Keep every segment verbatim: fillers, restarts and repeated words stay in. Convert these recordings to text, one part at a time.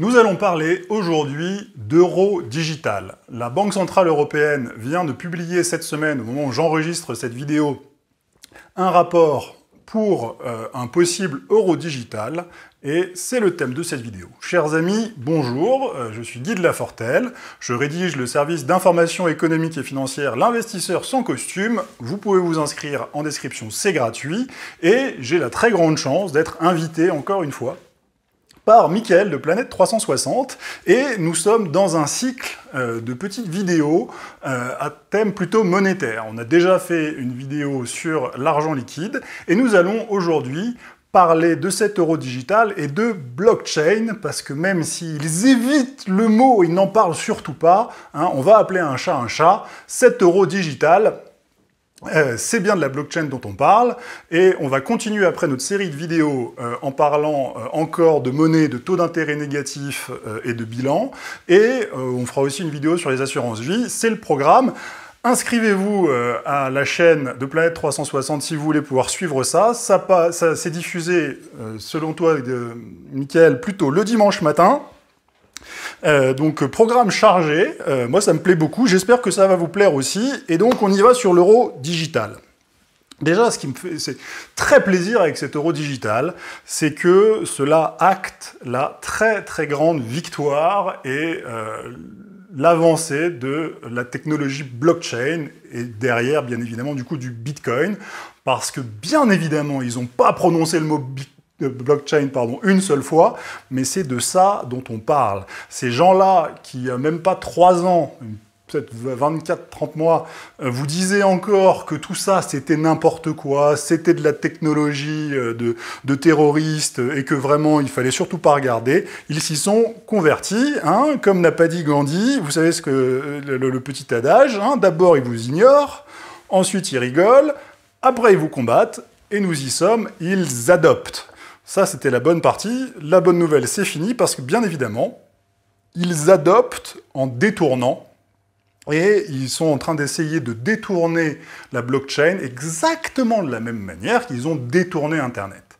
Nous allons parler aujourd'hui d'euro digital. La Banque Centrale Européenne vient de publier cette semaine, au moment où j'enregistre cette vidéo, un rapport pour euh, un possible euro digital, et c'est le thème de cette vidéo. Chers amis, bonjour, euh, je suis Guy de Lafortelle, je rédige le service d'information économique et financière L'investisseur sans costume, vous pouvez vous inscrire en description, c'est gratuit, et j'ai la très grande chance d'être invité encore une fois par Mickaël de Planète trois cent soixante, et nous sommes dans un cycle euh, de petites vidéos euh, à thème plutôt monétaire. On a déjà fait une vidéo sur l'argent liquide, et nous allons aujourd'hui parler de cet euro digital et de blockchain, parce que même s'ils évitent le mot, ils n'en parlent surtout pas, hein, on va appeler un chat un chat, cet euro digital... Euh, c'est bien de la blockchain dont on parle, et on va continuer après notre série de vidéos euh, en parlant euh, encore de monnaie, de taux d'intérêt négatif euh, et de bilan, et euh, on fera aussi une vidéo sur les assurances vie, c'est le programme. Inscrivez-vous euh, à la chaîne de Planète trois cent soixante si vous voulez pouvoir suivre ça, ça, ça c'est diffusé, euh, selon toi, euh, Mickaël, plutôt le dimanche matin. Euh, donc programme chargé, euh, moi ça me plaît beaucoup, j'espère que ça va vous plaire aussi, et donc on y va sur l'euro digital. Déjà, ce qui me fait c'est très plaisir avec cet euro digital, c'est que cela acte la très très grande victoire et euh, l'avancée de la technologie blockchain, et derrière bien évidemment du coup du Bitcoin, parce que bien évidemment ils n'ont pas prononcé le mot Bitcoin, de blockchain, pardon, une seule fois, mais c'est de ça dont on parle. Ces gens-là qui, il n'y a même pas trois ans, peut-être vingt-quatre trente mois, vous disaient encore que tout ça, c'était n'importe quoi, c'était de la technologie de, de terroristes et que vraiment, il ne fallait surtout pas regarder. Ils s'y sont convertis, hein, comme n'a pas dit Gandhi, vous savez ce que le, le petit adage, hein, d'abord ils vous ignorent, ensuite ils rigolent, après ils vous combattent, et nous y sommes, ils adoptent. Ça, c'était la bonne partie. La bonne nouvelle, c'est fini, parce que, bien évidemment, ils adoptent en détournant, et ils sont en train d'essayer de détourner la blockchain exactement de la même manière qu'ils ont détourné Internet.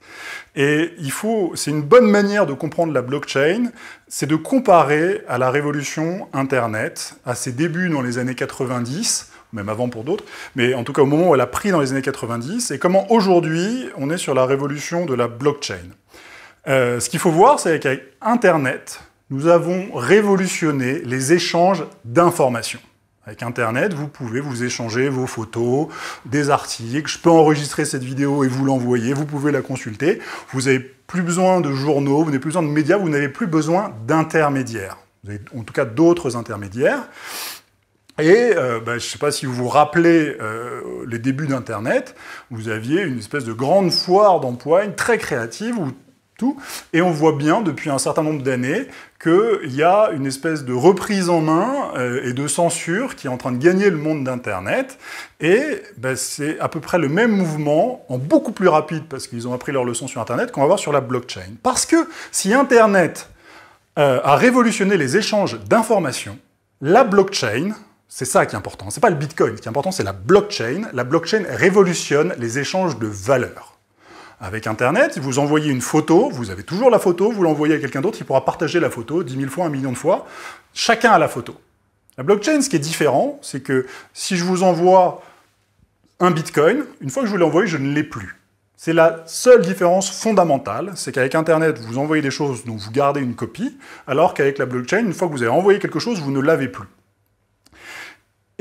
Et il faut, c'est une bonne manière de comprendre la blockchain, c'est de comparer à la révolution Internet, à ses débuts dans les années quatre-vingt-dix, même avant pour d'autres, mais en tout cas au moment où elle a pris dans les années quatre-vingt-dix, et comment aujourd'hui on est sur la révolution de la blockchain. Euh, ce qu'il faut voir, c'est qu'avec Internet, nous avons révolutionné les échanges d'informations. Avec Internet, vous pouvez vous échanger vos photos, des articles, je peux enregistrer cette vidéo et vous l'envoyer, vous pouvez la consulter, vous n'avez plus besoin de journaux, vous n'avez plus besoin de médias, vous n'avez plus besoin d'intermédiaires, vous avez en tout cas d'autres intermédiaires. Et euh, bah, je ne sais pas si vous vous rappelez euh, les débuts d'Internet, vous aviez une espèce de grande foire d'empoigne très créative, où tout, et on voit bien depuis un certain nombre d'années qu'il y a une espèce de reprise en main euh, et de censure qui est en train de gagner le monde d'Internet, et bah, c'est à peu près le même mouvement, en beaucoup plus rapide, parce qu'ils ont appris leur leçon sur Internet, qu'on va voir sur la blockchain. Parce que si Internet euh, a révolutionné les échanges d'informations, la blockchain... C'est ça qui est important. C'est pas le Bitcoin. Ce qui est important, c'est la blockchain. La blockchain révolutionne les échanges de valeurs. Avec Internet, vous envoyez une photo, vous avez toujours la photo, vous l'envoyez à quelqu'un d'autre, il pourra partager la photo dix mille fois, un million de fois. Chacun a la photo. La blockchain, ce qui est différent, c'est que si je vous envoie un Bitcoin, une fois que je vous l'ai envoyé, je ne l'ai plus. C'est la seule différence fondamentale, c'est qu'avec Internet, vous envoyez des choses dont vous gardez une copie, alors qu'avec la blockchain, une fois que vous avez envoyé quelque chose, vous ne l'avez plus.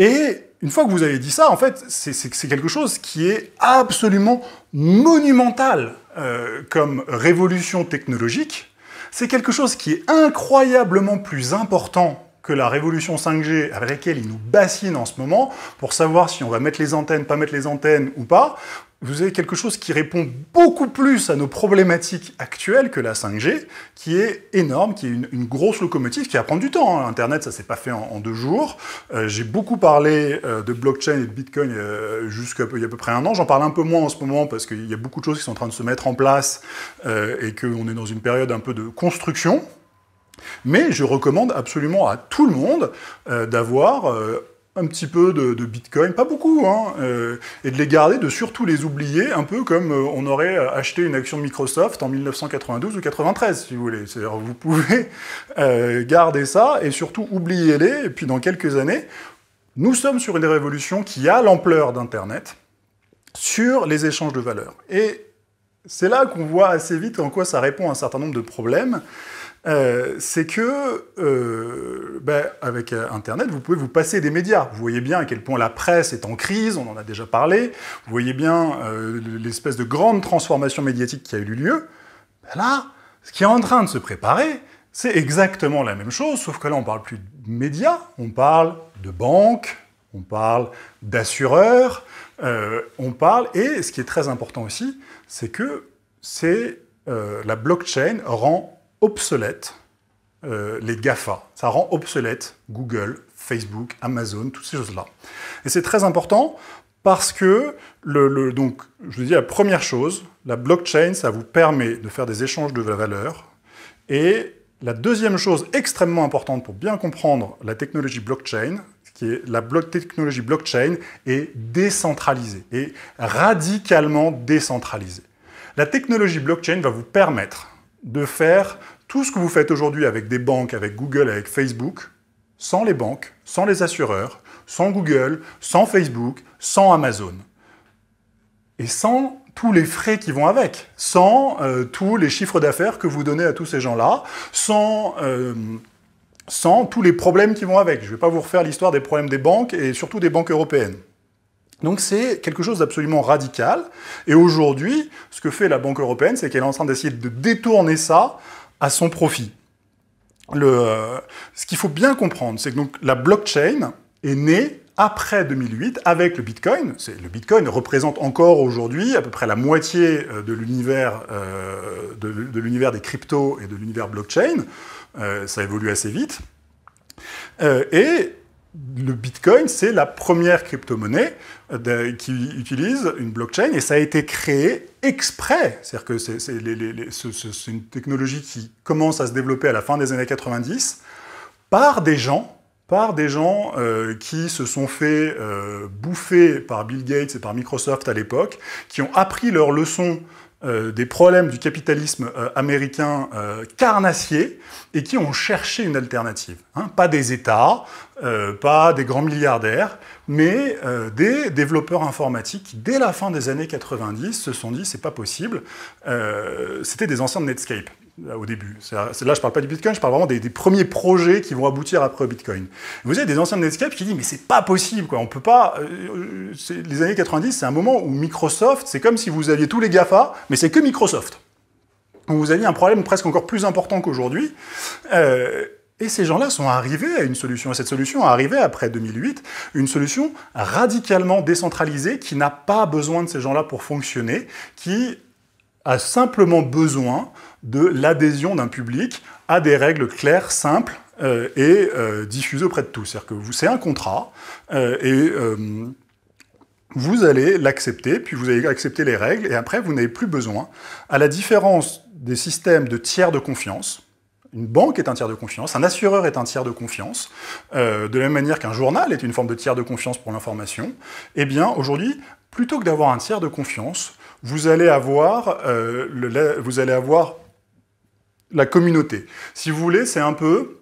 Et une fois que vous avez dit ça, en fait, c'est quelque chose qui est absolument monumental euh, comme révolution technologique. C'est quelque chose qui est incroyablement plus important que la révolution cinq G avec laquelle ils nous bassinent en ce moment, pour savoir si on va mettre les antennes, pas mettre les antennes ou pas. Vous avez quelque chose qui répond beaucoup plus à nos problématiques actuelles que la cinq G, qui est énorme, qui est une, une grosse locomotive qui va prendre du temps. Hein. Internet, ça s'est pas fait en, en deux jours. Euh, J'ai beaucoup parlé euh, de blockchain et de Bitcoin euh, jusqu'à il y a à peu près un an. J'en parle un peu moins en ce moment parce qu'il y a beaucoup de choses qui sont en train de se mettre en place euh, et qu'on est dans une période un peu de construction. Mais je recommande absolument à tout le monde euh, d'avoir... Euh, un petit peu de, de Bitcoin, pas beaucoup, hein, euh, et de les garder, de surtout les oublier, un peu comme euh, on aurait acheté une action de Microsoft en mille neuf cent quatre-vingt-douze ou quatre-vingt-treize, si vous voulez. C'est-à-dire vous pouvez euh, garder ça et surtout oublier-les, et puis dans quelques années, nous sommes sur une révolution qui a l'ampleur d'Internet sur les échanges de valeurs. Et c'est là qu'on voit assez vite en quoi ça répond à un certain nombre de problèmes. Euh, c'est que, euh, ben, avec Internet, vous pouvez vous passer des médias. Vous voyez bien à quel point la presse est en crise, on en a déjà parlé. Vous voyez bien euh, l'espèce de grande transformation médiatique qui a eu lieu. Ben là, ce qui est en train de se préparer, c'est exactement la même chose, sauf que là, on ne parle plus de médias, on parle de banques, on parle d'assureurs, euh, on parle... Et ce qui est très important aussi, c'est que c'est, euh, la blockchain rend... obsolète euh, les GAFA. Ça rend obsolète Google, Facebook, Amazon, toutes ces choses-là. Et c'est très important parce que, le, le, donc, je vous dis la première chose, la blockchain, ça vous permet de faire des échanges de valeur. Et la deuxième chose extrêmement importante pour bien comprendre la technologie blockchain, qui est la blo- technologie blockchain est décentralisée, est radicalement décentralisée. La technologie blockchain va vous permettre de faire tout ce que vous faites aujourd'hui avec des banques, avec Google, avec Facebook, sans les banques, sans les assureurs, sans Google, sans Facebook, sans Amazon. Et sans tous les frais qui vont avec, sans euh, tous les chiffres d'affaires que vous donnez à tous ces gens-là, sans, euh, sans tous les problèmes qui vont avec. Je ne vais pas vous refaire l'histoire des problèmes des banques, et surtout des banques européennes. Donc c'est quelque chose d'absolument radical. Et aujourd'hui, ce que fait la Banque européenne, c'est qu'elle est en train d'essayer de détourner ça à son profit. Le, euh, ce qu'il faut bien comprendre, c'est que donc, la blockchain est née après deux mille huit avec le Bitcoin. Le Bitcoin représente encore aujourd'hui à peu près la moitié de l'univers euh, de, de l'univers des cryptos et de l'univers blockchain. Euh, ça évolue assez vite. Euh, et... Le Bitcoin, c'est la première crypto-monnaie qui utilise une blockchain et ça a été créé exprès. C'est-à-dire que c'est une technologie qui commence à se développer à la fin des années quatre-vingt-dix par des gens, par des gens euh, qui se sont fait euh, bouffer par Bill Gates et par Microsoft à l'époque, qui ont appris leur leçon Euh, des problèmes du capitalisme euh, américain euh, carnassier et qui ont cherché une alternative. Hein. Pas des États, euh, pas des grands milliardaires, mais euh, des développeurs informatiques qui, dès la fin des années quatre-vingt-dix, se sont dit « c'est pas possible euh, ». C'était des anciens de Netscape, là, au début. Là, je ne parle pas du Bitcoin, je parle vraiment des, des premiers projets qui vont aboutir après Bitcoin. Vous avez des anciens de Netscape qui disent « mais c'est pas possible, quoi, on peut pas... Euh, » Les années quatre-vingt-dix, c'est un moment où Microsoft, c'est comme si vous aviez tous les GAFA, mais c'est que Microsoft. Vous aviez un problème presque encore plus important qu'aujourd'hui. Euh, et ces gens-là sont arrivés à une solution. Et cette solution est arrivée après deux mille huit, une solution radicalement décentralisée qui n'a pas besoin de ces gens-là pour fonctionner, qui a simplement besoin de l'adhésion d'un public à des règles claires, simples euh, et euh, diffusées auprès de tous. C'est-à-dire que c'est un contrat euh, et... Euh, vous allez l'accepter, puis vous allez accepter les règles, et après, vous n'avez plus besoin. À la différence des systèmes de tiers de confiance, une banque est un tiers de confiance, un assureur est un tiers de confiance, euh, de la même manière qu'un journal est une forme de tiers de confiance pour l'information, eh bien, aujourd'hui, plutôt que d'avoir un tiers de confiance, vous allez avoir, euh, le, la, vous allez avoir la communauté. Si vous voulez, c'est un peu,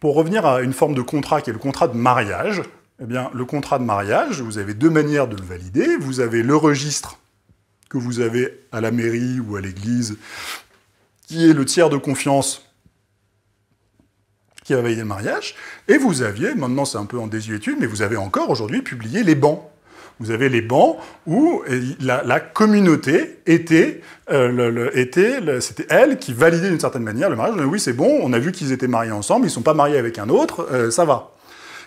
pour revenir à une forme de contrat qui est le contrat de mariage. Eh bien, le contrat de mariage, vous avez deux manières de le valider. Vous avez le registre que vous avez à la mairie ou à l'église, qui est le tiers de confiance qui a validé le mariage. Et vous aviez, maintenant c'est un peu en désuétude, mais vous avez encore aujourd'hui publié les bans. Vous avez les bans où la, la communauté était, euh, le, le, était le, c'était elle qui validait d'une certaine manière le mariage. On a dit, oui, c'est bon, on a vu qu'ils étaient mariés ensemble, ils ne sont pas mariés avec un autre, euh, ça va.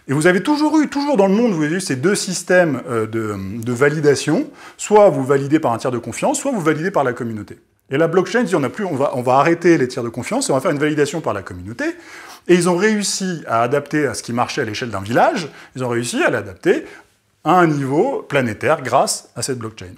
Et vous avez toujours eu, toujours dans le monde, vous avez eu ces deux systèmes de, de validation. Soit vous validez par un tiers de confiance, soit vous validez par la communauté. Et la blockchain dit, on n'a plus, on va, on va arrêter les tiers de confiance et on va faire une validation par la communauté. Et ils ont réussi à adapter à ce qui marchait à l'échelle d'un village, ils ont réussi à l'adapter à un niveau planétaire grâce à cette blockchain.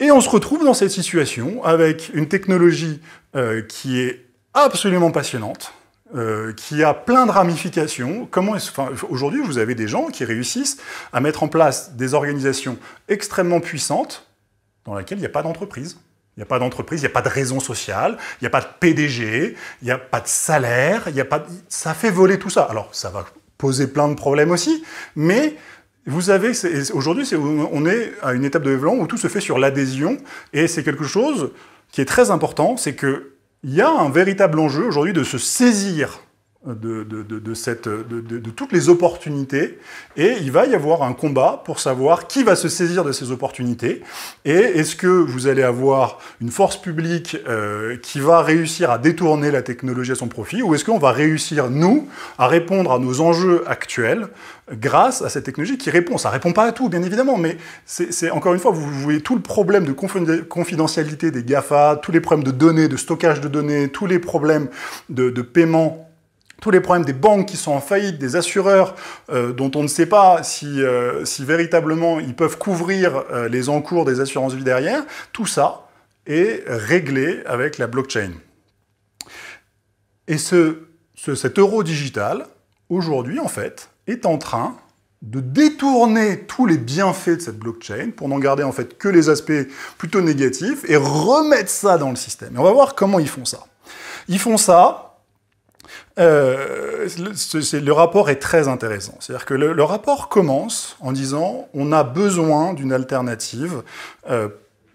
Et on se retrouve dans cette situation avec une technologie euh, qui est absolument passionnante, Euh, qui a plein de ramifications. Comment est-ce, enfin, aujourd'hui, vous avez des gens qui réussissent à mettre en place des organisations extrêmement puissantes dans lesquelles il n'y a pas d'entreprise. Il n'y a pas d'entreprise, il n'y a pas de raison sociale, il n'y a pas de P D G, il n'y a pas de salaire, il n'y a pas de... ça fait voler tout ça. Alors, ça va poser plein de problèmes aussi, mais vous avez... Aujourd'hui, on est à une étape de développement où tout se fait sur l'adhésion, et c'est quelque chose qui est très important, c'est que il y a un véritable enjeu aujourd'hui de se saisir de, de, de, de, cette, de, de, de toutes les opportunités, et il va y avoir un combat pour savoir qui va se saisir de ces opportunités, et est-ce que vous allez avoir une force publique euh, qui va réussir à détourner la technologie à son profit, ou est-ce qu'on va réussir, nous, à répondre à nos enjeux actuels grâce à cette technologie qui répond. Ça ne répond pas à tout, bien évidemment, mais c'est, encore une fois, vous voyez tout le problème de confidentialité des GAFA, tous les problèmes de données, de stockage de données, tous les problèmes de, de paiement, tous les problèmes des banques qui sont en faillite, des assureurs euh, dont on ne sait pas si, euh, si véritablement ils peuvent couvrir euh, les encours des assurances vie derrière. Tout ça est réglé avec la blockchain. Et ce, ce, cet euro digital, aujourd'hui, en fait, est en train de détourner tous les bienfaits de cette blockchain pour n'en garder en fait que les aspects plutôt négatifs et remettre ça dans le système. Et on va voir comment ils font ça. Ils font ça... Euh, le, le rapport est très intéressant. C'est-à-dire que le, le rapport commence en disant on a besoin d'une alternative. Euh,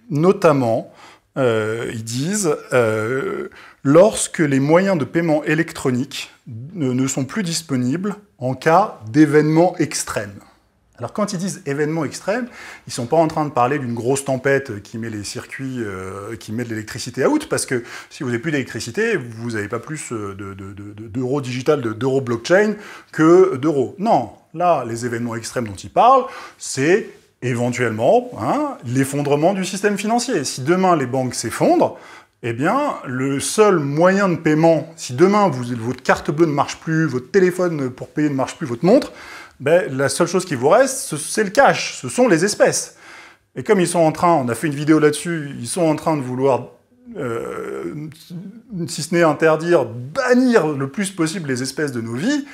notamment, euh, ils disent euh, lorsque les moyens de paiement électronique ne, ne sont plus disponibles en cas d'événement extrême. Alors quand ils disent événement extrême, ils ne sont pas en train de parler d'une grosse tempête qui met les circuits, euh, qui met de l'électricité à out, parce que si vous n'avez plus d'électricité, vous n'avez pas plus d'euros digital, d'euros blockchain que d'euros. Non, là, les événements extrêmes dont ils parlent, c'est éventuellement hein, l'effondrement du système financier. Si demain les banques s'effondrent, eh bien, le seul moyen de paiement, si demain vous, votre carte bleue ne marche plus, votre téléphone pour payer ne marche plus, votre montre, ben, la seule chose qui vous reste, c'est le cash, ce sont les espèces. Et comme ils sont en train, on a fait une vidéo là-dessus, ils sont en train de vouloir, euh, si ce n'est interdire, bannir le plus possible les espèces de nos vies,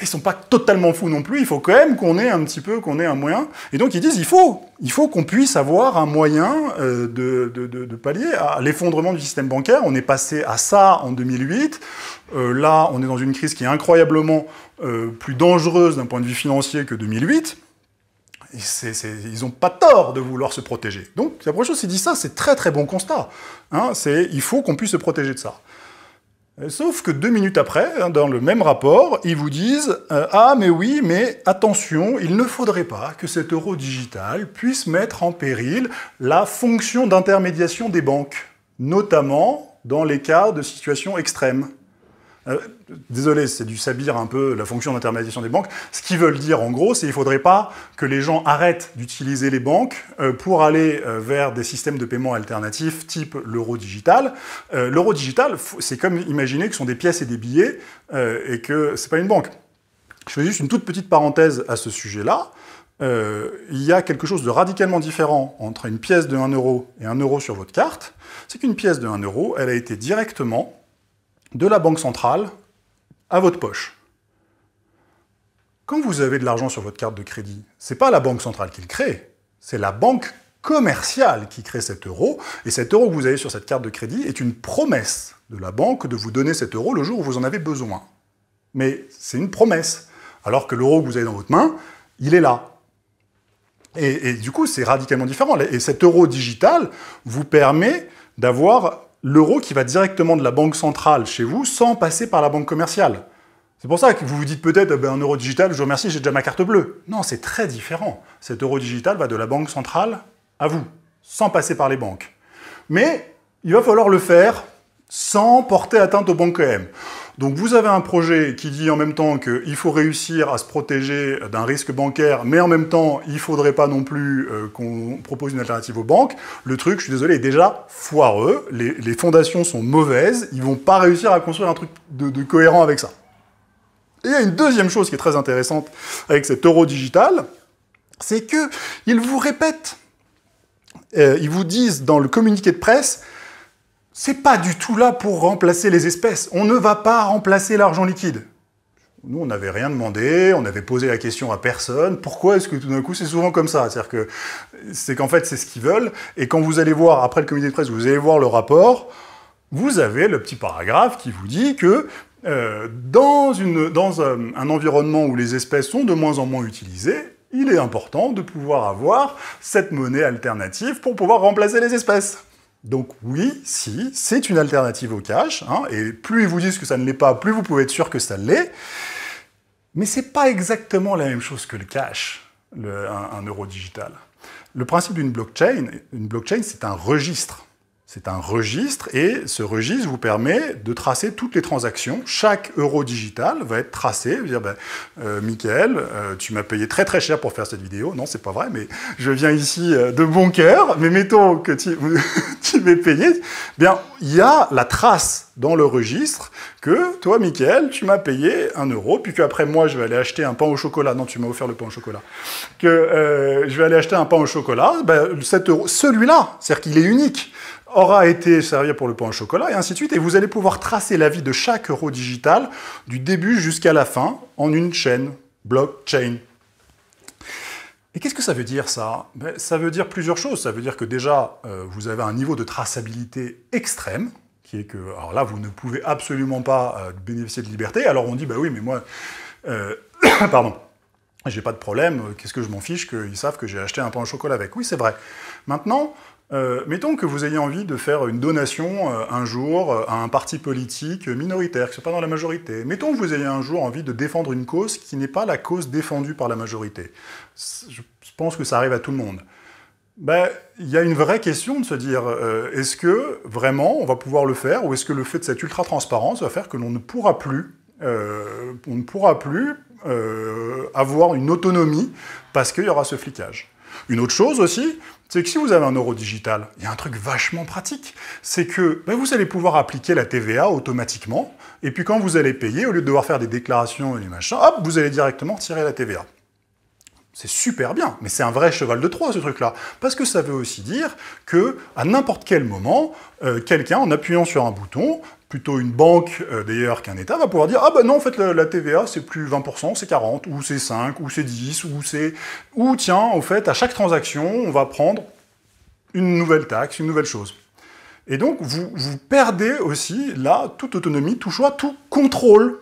ils ne sont pas totalement fous non plus, il faut quand même qu'on ait un petit peu, qu'on ait un moyen. Et donc ils disent, il faut, il faut qu'on puisse avoir un moyen euh, de, de, de, de pallier à l'effondrement du système bancaire. On est passé à ça en deux mille huit. Euh, là, on est dans une crise qui est incroyablement euh, plus dangereuse d'un point de vue financier que deux mille huit. Et c'est, c'est, ils n'ont pas tort de vouloir se protéger. Donc la première chose, c'est dit ça, c'est très très bon constat. Hein, c'est, il faut qu'on puisse se protéger de ça. Sauf que deux minutes après, dans le même rapport, ils vous disent euh, « Ah, mais oui, mais attention, il ne faudrait pas que cet euro digital puisse mettre en péril la fonction d'intermédiation des banques, notamment dans les cas de situations extrêmes. Euh, » Désolé, c'est du sabir un peu, la fonction d'intermédiation des banques. Ce qu'ils veulent dire, en gros, c'est qu'il ne faudrait pas que les gens arrêtent d'utiliser les banques pour aller vers des systèmes de paiement alternatifs type l'euro digital. L'euro digital, c'est comme imaginer que ce sont des pièces et des billets et que ce n'est pas une banque. Je fais juste une toute petite parenthèse à ce sujet-là. Euh, il y a quelque chose de radicalement différent entre une pièce de un euro et un euro sur votre carte. C'est qu'une pièce de un euro, elle a été directement de la Banque Centrale à votre poche. Quand vous avez de l'argent sur votre carte de crédit, c'est pas la Banque Centrale qui le crée, c'est la banque commerciale qui crée cet euro, et cet euro que vous avez sur cette carte de crédit est une promesse de la banque de vous donner cet euro le jour où vous en avez besoin. Mais c'est une promesse, alors que l'euro que vous avez dans votre main, il est là. Et, et du coup, c'est radicalement différent. Et cet euro digital vous permet d'avoir l'euro qui va directement de la banque centrale chez vous sans passer par la banque commerciale. C'est pour ça que vous vous dites peut-être ben, un euro digital, je vous remercie, j'ai déjà ma carte bleue. Non, c'est très différent. Cet euro digital va de la banque centrale à vous, sans passer par les banques. Mais il va falloir le faire sans porter atteinte aux banques quand même. Donc vous avez un projet qui dit en même temps qu'il faut réussir à se protéger d'un risque bancaire, mais en même temps, il ne faudrait pas non plus qu'on propose une alternative aux banques. Le truc, je suis désolé, est déjà foireux. Les, les fondations sont mauvaises. Ils ne vont pas réussir à construire un truc de, de cohérent avec ça. Et il y a une deuxième chose qui est très intéressante avec cet euro digital, c'est qu'ils vous répètent, euh, ils vous disent dans le communiqué de presse, c'est pas du tout là pour remplacer les espèces. On ne va pas remplacer l'argent liquide. Nous, on n'avait rien demandé, on n'avait posé la question à personne. Pourquoi est-ce que tout d'un coup, c'est souvent comme ça? C'est-à-dire que c'est qu'en fait, c'est ce qu'ils veulent. Et quand vous allez voir, après le comité de presse, vous allez voir le rapport, vous avez le petit paragraphe qui vous dit que euh, dans, une, dans un, un environnement où les espèces sont de moins en moins utilisées, il est important de pouvoir avoir cette monnaie alternative pour pouvoir remplacer les espèces. Donc oui, si, c'est une alternative au cash, hein, et plus ils vous disent que ça ne l'est pas, plus vous pouvez être sûr que ça l'est, mais c'est pas exactement la même chose que le cash, le, un, un euro digital. Le principe d'une blockchain, une blockchain c'est un registre. C'est un registre, et ce registre vous permet de tracer toutes les transactions. Chaque euro digital va être tracé. Vous dire, ben, euh, Mickaël, euh, tu m'as payé très très cher pour faire cette vidéo. Non, c'est pas vrai, mais je viens ici euh, de bon cœur. Mais mettons que tu, tu m'es payé. Bien, il y a la trace dans le registre que toi, Mickaël, tu m'as payé un euro, puis qu'après moi, je vais aller acheter un pain au chocolat. Non, tu m'as offert le pain au chocolat. Que euh, je vais aller acheter un pain au chocolat. Ben, sept euros, celui-là, c'est-à-dire qu'il est unique, aura été servi pour le pain au chocolat, et ainsi de suite. Et vous allez pouvoir tracer la vie de chaque euro digital du début jusqu'à la fin en une chaîne, blockchain. Et qu'est-ce que ça veut dire, ça? Ben, ça veut dire plusieurs choses. Ça veut dire que déjà, euh, vous avez un niveau de traçabilité extrême, qui est que, alors là, vous ne pouvez absolument pas euh, bénéficier de liberté. Alors on dit, bah oui, mais moi, euh, pardon, j'ai pas de problème, qu'est-ce que je m'en fiche qu'ils savent que j'ai acheté un pain au chocolat avec. Oui, c'est vrai. Maintenant, Euh, mettons que vous ayez envie de faire une donation euh, un jour euh, à un parti politique minoritaire, qui ne soit pas dans la majorité. Mettons que vous ayez un jour envie de défendre une cause qui n'est pas la cause défendue par la majorité. Je pense que ça arrive à tout le monde. Ben, il y a une vraie question de se dire, euh, est-ce que vraiment on va pouvoir le faire, ou est-ce que le fait de cette ultra-transparence va faire que l'on ne pourra plus, euh, on ne pourra plus euh, avoir une autonomie parce qu'il y aura ce flicage. Une autre chose aussi, c'est que si vous avez un euro digital, il y a un truc vachement pratique, c'est que ben, vous allez pouvoir appliquer la T V A automatiquement, et puis quand vous allez payer, au lieu de devoir faire des déclarations et des machins, hop, vous allez directement retirer la T V A. C'est super bien, mais c'est un vrai cheval de Troie, ce truc-là. Parce que ça veut aussi dire que à n'importe quel moment, euh, quelqu'un, en appuyant sur un bouton, plutôt une banque euh, d'ailleurs qu'un État, va pouvoir dire « Ah ben non, en fait, la, la T V A, c'est plus vingt pour cent, c'est quarante, ou c'est cinq, ou c'est dix, ou c'est... » Ou tiens, au fait, à chaque transaction, on va prendre une nouvelle taxe, une nouvelle chose. Et donc, vous, vous perdez aussi, là, toute autonomie, tout choix, tout contrôle.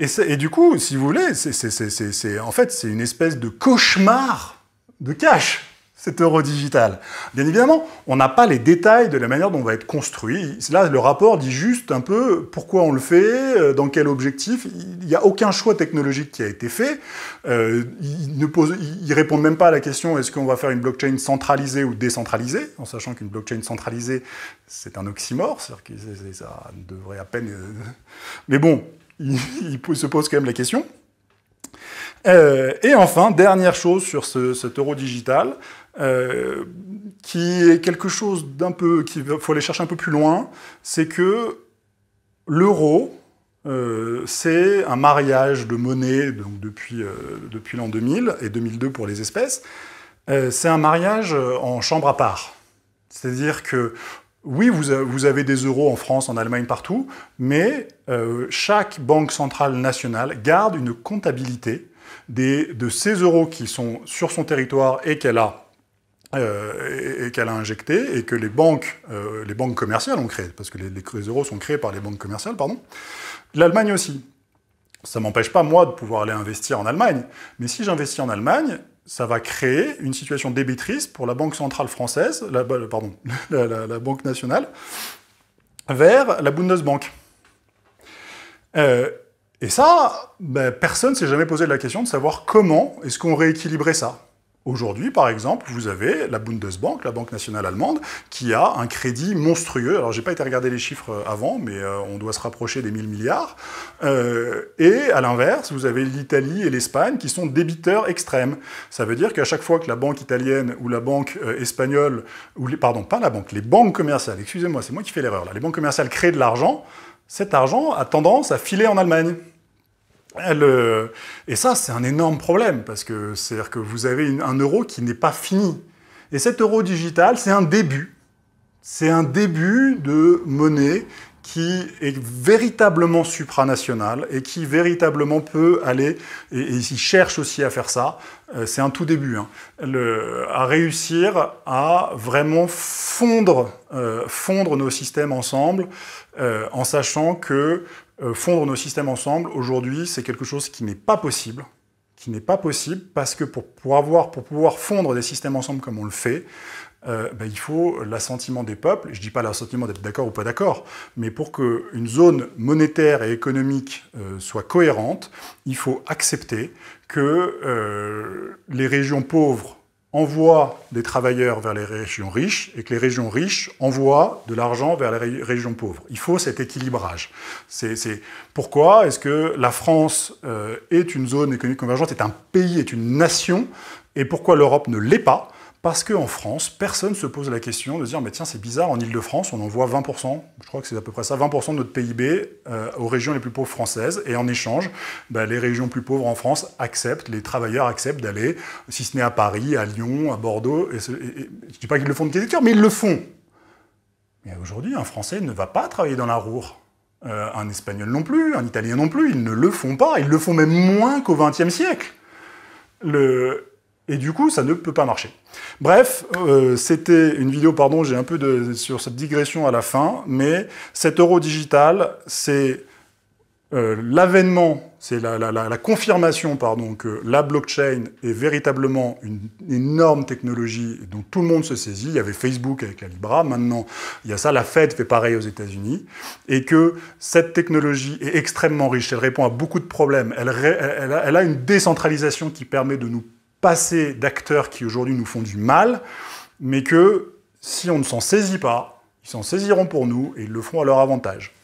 Et, et du coup, si vous voulez, c'est, c'est, c'est, c'est, c'est, en fait, c'est une espèce de cauchemar de cash, cet euro digital. Bien évidemment, on n'a pas les détails de la manière dont on va être construit. Là, le rapport dit juste un peu pourquoi on le fait, dans quel objectif. Il n'y a aucun choix technologique qui a été fait. Euh, ils ne posent, ils répondent même pas à la question est-ce qu'on va faire une blockchain centralisée ou décentralisée, en sachant qu'une blockchain centralisée, c'est un oxymore, c'est-à-dire que ça devrait à peine... Mais bon... il se pose quand même la question. Euh, et enfin, dernière chose sur ce, cet euro digital, euh, qui est quelque chose d'un peu... qu'il faut aller chercher un peu plus loin, c'est que l'euro, euh, c'est un mariage de monnaie, donc depuis, euh, depuis l'an deux mille, et deux mille deux pour les espèces, euh, c'est un mariage en chambre à part. C'est-à-dire que oui, vous avez des euros en France, en Allemagne, partout, mais euh, chaque banque centrale nationale garde une comptabilité des, de ces euros qui sont sur son territoire et qu'elle a, euh, et, et qu'elle a injectés, et que les banques, euh, les banques commerciales ont créé, parce que les, les, les euros sont créés par les banques commerciales, pardon. L'Allemagne aussi. Ça ne m'empêche pas, moi, de pouvoir aller investir en Allemagne, mais si j'investis en Allemagne, ça va créer une situation débitrice pour la Banque Centrale Française, la, pardon, la, la, la Banque Nationale, vers la Bundesbank. Euh, et ça, ben, personne ne s'est jamais posé la question de savoir comment est-ce qu'on rééquilibrait ça. Aujourd'hui, par exemple, vous avez la Bundesbank, la Banque Nationale Allemande, qui a un crédit monstrueux. Alors, j'ai pas été regarder les chiffres avant, mais euh, on doit se rapprocher des mille milliards. Euh, et à l'inverse, vous avez l'Italie et l'Espagne qui sont débiteurs extrêmes. Ça veut dire qu'à chaque fois que la banque italienne ou la banque euh, espagnole, ou les, pardon, pas la banque, les banques commerciales, excusez-moi, c'est moi qui fais l'erreur là, les banques commerciales créent de l'argent, cet argent a tendance à filer en Allemagne. Le... Et ça, c'est un énorme problème, parce que c'est-à-dire que vous avez une, un euro qui n'est pas fini. Et cet euro digital, c'est un début. c'est un début de monnaie qui est véritablement supranationale et qui véritablement peut aller, et, et ils cherchent aussi à faire ça, euh, c'est un tout début, hein, le, à réussir à vraiment fondre, euh, fondre nos systèmes ensemble, euh, en sachant que euh, fondre nos systèmes ensemble, aujourd'hui, c'est quelque chose qui n'est pas possible, qui n'est pas possible, parce que pour, pour, avoir, pour pouvoir fondre des systèmes ensemble comme on le fait, Euh, ben, il faut l'assentiment des peuples. Je ne dis pas l'assentiment d'être d'accord ou pas d'accord, mais pour qu'une zone monétaire et économique euh, soit cohérente, il faut accepter que euh, les régions pauvres envoient des travailleurs vers les régions riches et que les régions riches envoient de l'argent vers les ré régions pauvres. Il faut cet équilibrage. C'est, c'est... Pourquoi est-ce que la France euh, est une zone économique convergente, est un pays, est une nation, et pourquoi l'Europe ne l'est pas ? Parce qu'en France, personne ne se pose la question de dire mais tiens, c'est bizarre, en Ile-de-France, on envoie vingt pour cent, je crois que c'est à peu près ça, vingt pour cent de notre P I B euh, aux régions les plus pauvres françaises, et en échange, bah, les régions plus pauvres en France acceptent, les travailleurs acceptent d'aller, si ce n'est à Paris, à Lyon, à Bordeaux, et ce, et, et, je ne dis pas qu'ils le font de pied-de-cœur, mais ils le font. Mais aujourd'hui, un Français ne va pas travailler dans la Roure. Euh, un Espagnol non plus, un Italien non plus, ils ne le font pas, ils le font même moins qu'au vingtième siècle. Le... Et du coup, ça ne peut pas marcher. Bref, euh, c'était une vidéo, pardon, j'ai un peu de, sur cette digression à la fin, mais cet euro digital, c'est euh, l'avènement, c'est la, la, la, la confirmation, pardon, que la blockchain est véritablement une énorme technologie dont tout le monde se saisit. Il y avait Facebook avec Calibra, maintenant, il y a ça, la Fed fait pareil aux États-Unis, et que cette technologie est extrêmement riche, elle répond à beaucoup de problèmes, elle, elle, elle, a, elle a une décentralisation qui permet de nous passer d'acteurs qui aujourd'hui nous font du mal, mais que si on ne s'en saisit pas, ils s'en saisiront pour nous et ils le feront à leur avantage.